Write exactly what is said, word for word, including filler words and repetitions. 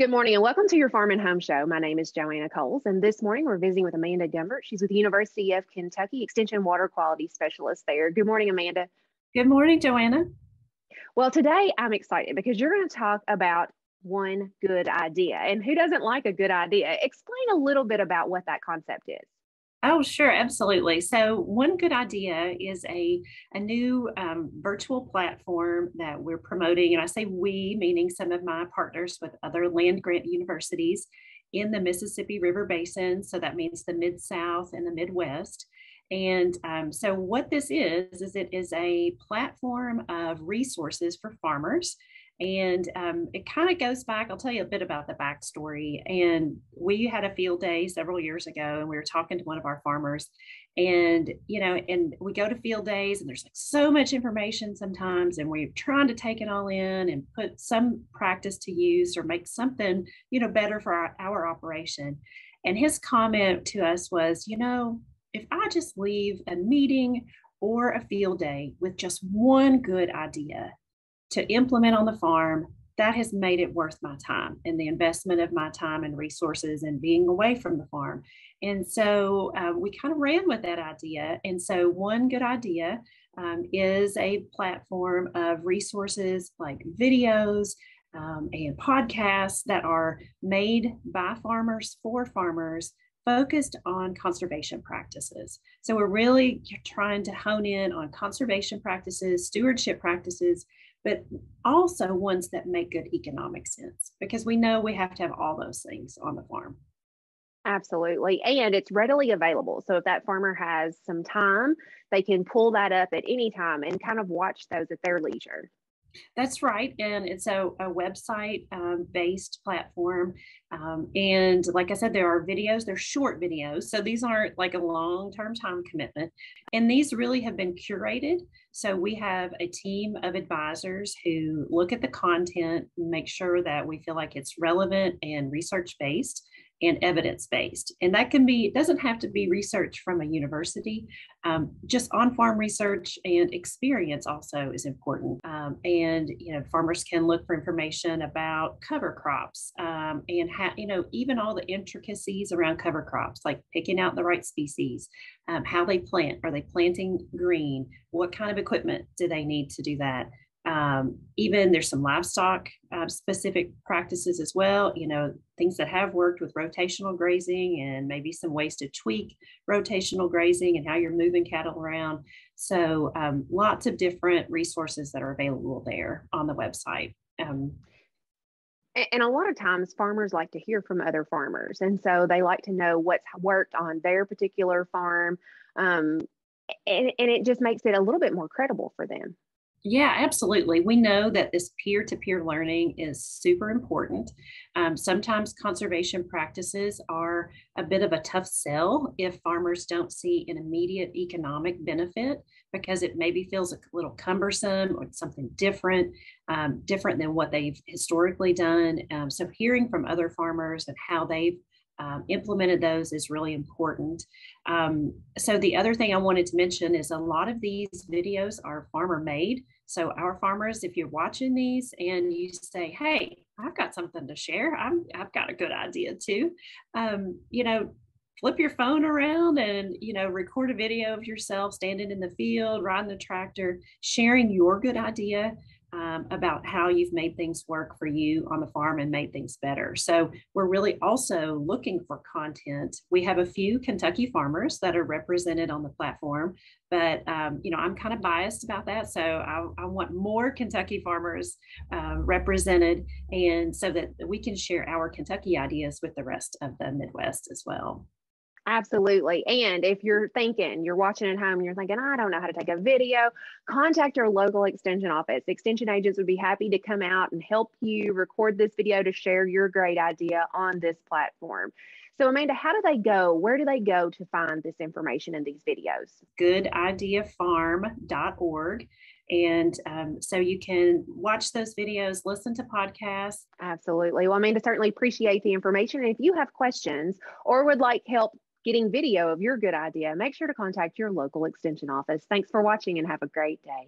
Good morning and welcome to your Farm and Home Show. My name is Joanna Coles and this morning we're visiting with Amanda Gumbert. She's with the University of Kentucky Extension Water Quality Specialist there. Good morning, Amanda. Good morning, Joanna. Well, today I'm excited because you're going to talk about one good idea. And who doesn't like a good idea? Explain a little bit about what that concept is. Oh, sure. Absolutely. So One Good Idea is a, a new um, virtual platform that we're promoting. And I say we, meaning some of my partners with other land grant universities in the Mississippi River Basin. So that means the Mid-South and the Midwest. And um, so what this is, is it is a platform of resources for farmers. And um, it kind of goes back, I'll tell you a bit about the backstory. And we had a field day several years ago and we were talking to one of our farmers and, you know, and we go to field days and there's like so much information sometimes and we're trying to take it all in and put some practice to use or make something, you know, better for our, our operation. And his comment to us was, you know, if I just leave a meeting or a field day with just one good idea to implement on the farm, that has made it worth my time and the investment of my time and resources and being away from the farm. And so uh, we kind of ran with that idea. And so One Good Idea um, is a platform of resources like videos um, and podcasts that are made by farmers for farmers, focused on conservation practices. So we're really trying to hone in on conservation practices, stewardship practices, but also ones that make good economic sense, because we know we have to have all those things on the farm. Absolutely. And it's readily available. So if that farmer has some time, they can pull that up at any time and kind of watch those at their leisure. That's right. And it's a, a website um, based platform. Um, and like I said, there are videos, they're short videos. So these aren't like a long term time commitment. And these really have been curated. So we have a team of advisors who look at the content, make sure that we feel like it's relevant and research based and evidence-based. And that can be, it doesn't have to be research from a university, um, just on-farm research and experience also is important. Um, and, you know, farmers can look for information about cover crops um, and, ha you know, even all the intricacies around cover crops, like picking out the right species, um, how they plant, are they planting green? What kind of equipment do they need to do that? Um, even there's some livestock uh, specific practices as well, you know, things that have worked with rotational grazing and maybe some ways to tweak rotational grazing and how you're moving cattle around. So um, lots of different resources that are available there on the website. Um, And a lot of times farmers like to hear from other farmers. And so they like to know what's worked on their particular farm. Um, and, and it just makes it a little bit more credible for them. Yeah, absolutely. We know that this peer-to-peer learning is super important. Um, sometimes conservation practices are a bit of a tough sell if farmers don't see an immediate economic benefit, because it maybe feels a little cumbersome or something different, um, different than what they've historically done. Um, so hearing from other farmers and how they've Um, implemented those is really important. Um, so the other thing I wanted to mention is a lot of these videos are farmer made. So our farmers, if you're watching these and you say, hey, I've got something to share, I'm, I've got a good idea too, um, you know, flip your phone around and, you know, record a video of yourself standing in the field, riding the tractor, sharing your good idea Um, about how you've made things work for you on the farm and made things better. So we're really also looking for content. We have a few Kentucky farmers that are represented on the platform, but um, you know, I'm kind of biased about that. So I, I want more Kentucky farmers uh, represented, and so that we can share our Kentucky ideas with the rest of the Midwest as well. Absolutely. And if you're thinking, you're watching at home and you're thinking, I don't know how to take a video, contact your local extension office. Extension agents would be happy to come out and help you record this video to share your great idea on this platform. So Amanda, how do they go? Where do they go to find this information in these videos? good idea farm dot org. And um, so you can watch those videos, listen to podcasts. Absolutely. Well, Amanda, certainly appreciate the information. And if you have questions or would like help getting video of your good idea, make sure to contact your local extension office. Thanks for watching and have a great day.